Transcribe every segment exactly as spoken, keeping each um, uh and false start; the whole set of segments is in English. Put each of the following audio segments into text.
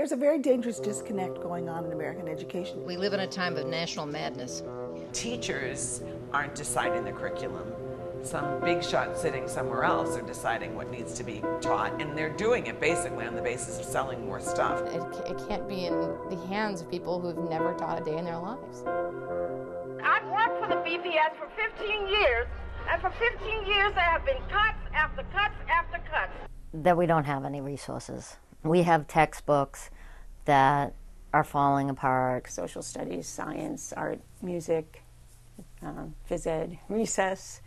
there's a very dangerous disconnect going on in American education. We live in a time of national madness. Teachers aren't deciding the curriculum. Some big shot sitting somewhere else are deciding what needs to be taught, and they're doing it basically on the basis of selling more stuff. It, it can't be in the hands of people who've never taught a day in their lives. I've worked for the B P S for fifteen years, and for fifteen years there have been cuts after cuts after cuts. That we don't have any resources. We have textbooks that are falling apart. Social studies, science, art, music, um, phys ed, recess.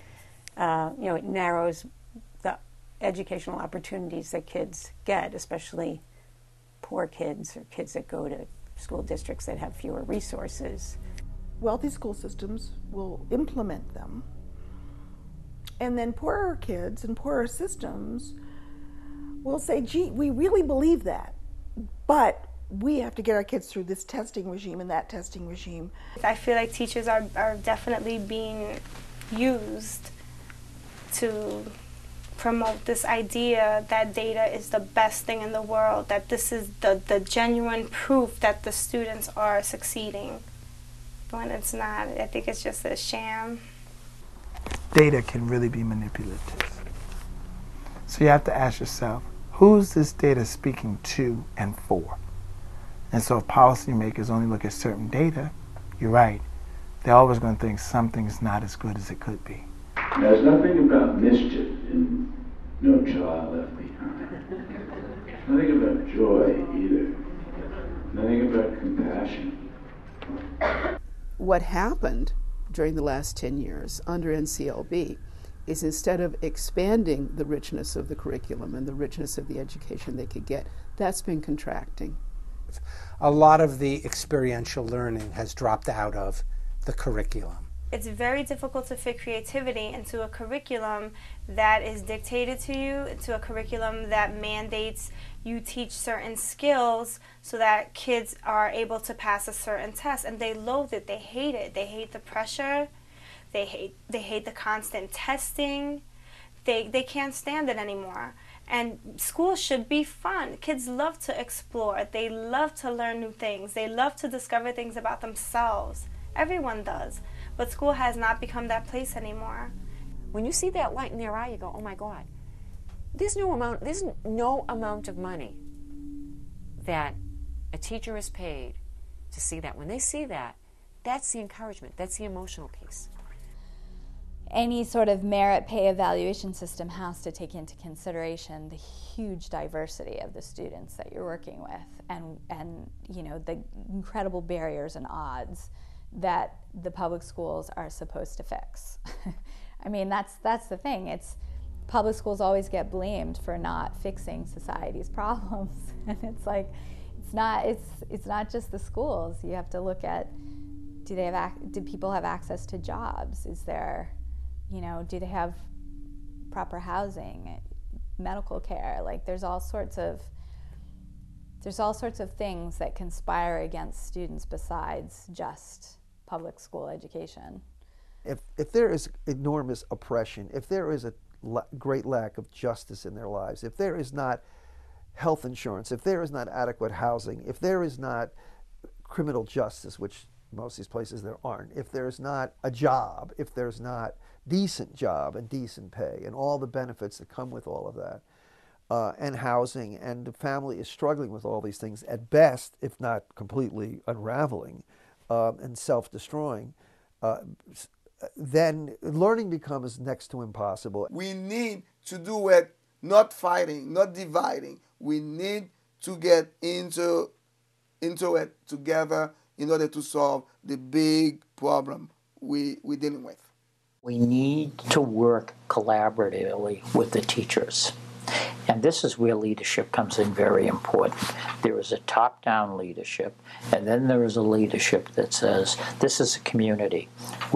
Uh, you know, it narrows the educational opportunities that kids get, especially poor kids or kids that go to school districts that have fewer resources. Wealthy school systems will implement them, and then poorer kids and poorer systems will say, gee, we really believe that, but we have to get our kids through this testing regime and that testing regime. I feel like teachers are, are definitely being used to promote this idea that data is the best thing in the world, that this is the, the genuine proof that the students are succeeding. When it's not, I think it's just a sham. Data can really be manipulative. So you have to ask yourself, who's this data speaking to and for? And so if policymakers only look at certain data, you're right, they're always going to think something's not as good as it could be. There's nothing about mischief in No Child Left Behind. Nothing about joy either. Nothing about compassion. What happened during the last ten years under N C L B is, instead of expanding the richness of the curriculum and the richness of the education they could get, that's been contracting. A lot of the experiential learning has dropped out of the curriculum. It's very difficult to fit creativity into a curriculum that is dictated to you, to a curriculum that mandates you teach certain skills so that kids are able to pass a certain test. And they loathe it. They hate it. They hate the pressure. They hate, they hate the constant testing. They, they can't stand it anymore. And school should be fun. Kids love to explore. They love to learn new things. They love to discover things about themselves. Everyone does. But school has not become that place anymore. When you see that light in their eye, you go, oh my God. There's no amount, there's no amount of money that a teacher is paid to see that. When they see that, that's the encouragement, that's the emotional piece. Any sort of merit pay evaluation system has to take into consideration the huge diversity of the students that you're working with, and, and you know, the incredible barriers and odds that the public schools are supposed to fix. I mean, that's that's the thing. It's public schools always get blamed for not fixing society's problems, and it's like it's not it's it's not just the schools. You have to look at, do they have ac do people have access to jobs? Is there, you know, do they have proper housing, medical care? Like there's all sorts of there's all sorts of things that conspire against students besides just public school education. If, if there is enormous oppression, if there is a la- great lack of justice in their lives, if there is not health insurance, if there is not adequate housing, if there is not criminal justice, which most of these places there aren't, if there's not a job, if there's not decent job and decent pay and all the benefits that come with all of that, uh, and housing, and the family is struggling with all these things, at best, if not completely unraveling, Um, and self-destroying, uh, then learning becomes next to impossible. We need to do it, not fighting, not dividing. We need to get into, into it together in order to solve the big problem we, we're dealing with. We need to work collaboratively with the teachers. And this is where leadership comes in very important. There is a top-down leadership, and then there is a leadership that says, this is a community.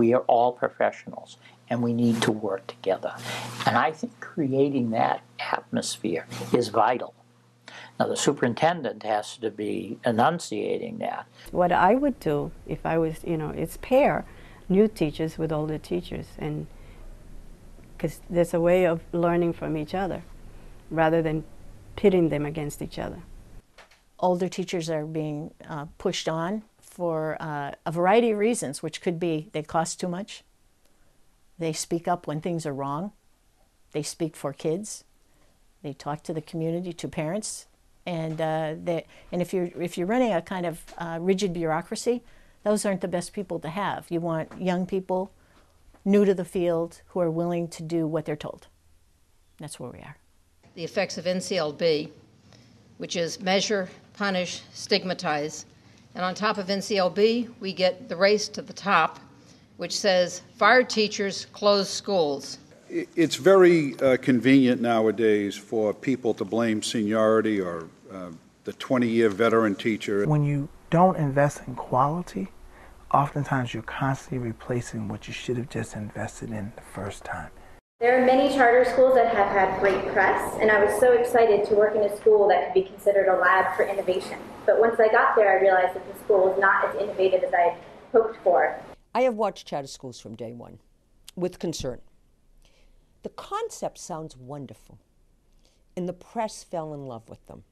We are all professionals, and we need to work together. And I think creating that atmosphere is vital. Now, the superintendent has to be enunciating that. What I would do if I was, you know, is pair new teachers with older teachers, and because there's a way of learning from each other, rather than pitting them against each other. older teachers are being uh, pushed on for uh, a variety of reasons, which could be they cost too much, they speak up when things are wrong, they speak for kids, they talk to the community, to parents, and uh, they, and if you're if you're running a kind of uh, rigid bureaucracy, those aren't the best people to have. You want young people, new to the field, who are willing to do what they're told. That's where we are. The effects of N C L B, which is measure, punish, stigmatize. And on top of N C L B, we get the race to the top, which says fire teachers, close schools. It's very uh, convenient nowadays for people to blame seniority or uh, the twenty-year veteran teacher. When you don't invest in quality, oftentimes you're constantly replacing what you should have just invested in the first time. There are many charter schools that have had great press, and I was so excited to work in a school that could be considered a lab for innovation. But once I got there, I realized that the school was not as innovative as I had hoped for. I have watched charter schools from day one with concern. The concept sounds wonderful, and the press fell in love with them.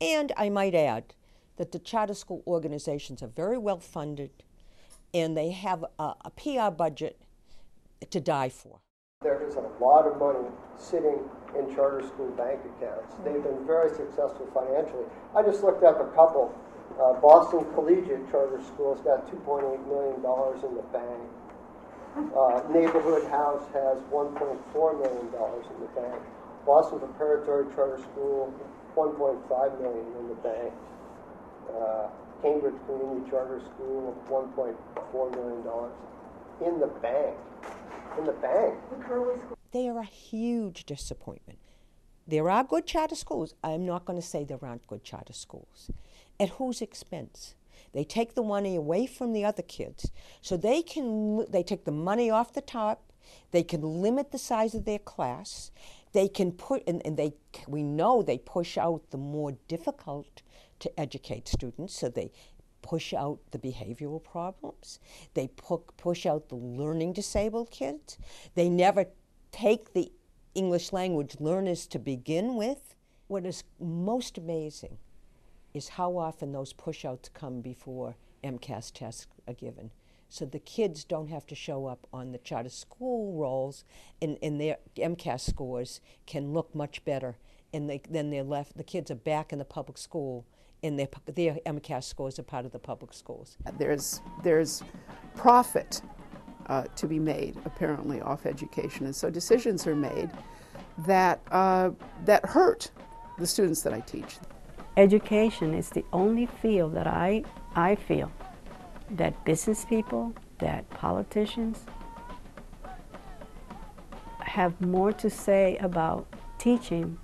And I might add that the charter school organizations are very well funded, and they have a, a P R budget to die for. There is a lot of money sitting in charter school bank accounts. They've been very successful financially. I just looked up a couple. Uh, Boston Collegiate Charter School's got two point eight million dollars in the bank. Uh, Neighborhood House has one point four million dollars in the bank. Boston Preparatory Charter School, one point five million dollars in the bank. Uh, Cambridge Community Charter School, one point four million dollars in the bank. In the bank. They are a huge disappointment. There are good charter schools. I'm not going to say there aren't good charter schools. At whose expense? They take the money away from the other kids. So they can, they take the money off the top. They can limit the size of their class. They can put, and, and they, we know they push out the more difficult to educate students, so they push out the behavioral problems. They pu push out the learning disabled kids. They never take the English language learners to begin with. What is most amazing is how often those push-outs come before M C A S tests are given. So the kids don't have to show up on the charter school rolls, and, and their M C A S scores can look much better, and they, then they're left, the kids are back in the public school, and their, their M C A S scores are part of the public schools. There's, there's profit uh, to be made, apparently, off education, and so decisions are made that, uh, that hurt the students that I teach. Education is the only field that I, I feel that business people, that politicians have more to say about teaching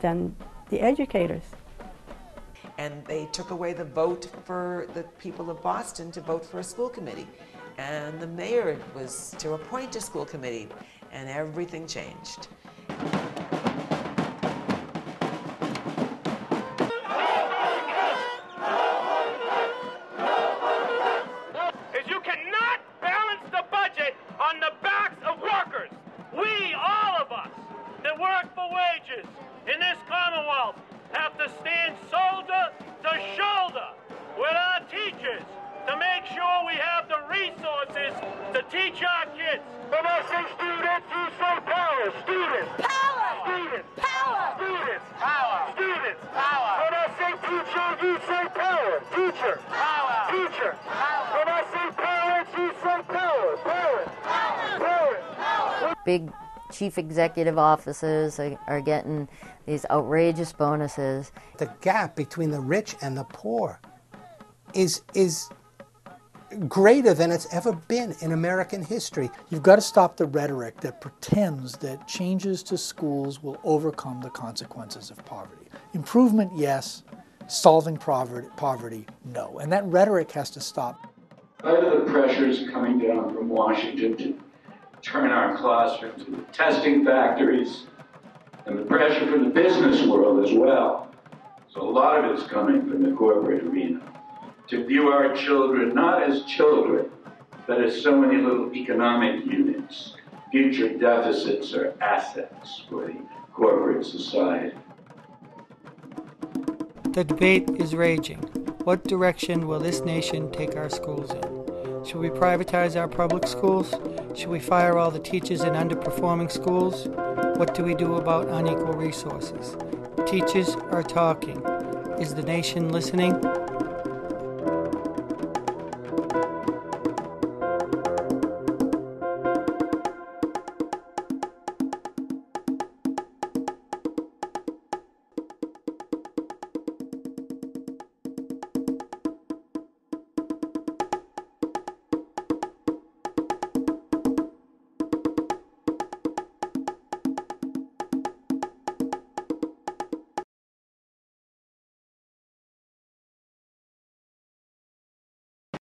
than the educators. And they took away the vote for the people of Boston to vote for a school committee. And the mayor was to appoint a school committee, and everything changed. Big chief executive officers are, are getting these outrageous bonuses. The gap between the rich and the poor is, is greater than it's ever been in American history. You've got to stop the rhetoric that pretends that changes to schools will overcome the consequences of poverty. Improvement, yes. Solving poverty, poverty, no. And that rhetoric has to stop. What are the pressures coming down from Washington to turn our classrooms into testing factories, and the pressure from the business world as well. So a lot of it's coming from the corporate arena to view our children not as children, but as so many little economic units. Future deficits are assets for the corporate society. The debate is raging. What direction will this nation take our schools in? Should we privatize our public schools? Should we fire all the teachers in underperforming schools? What do we do about unequal resources? Teachers are talking. Is the nation listening?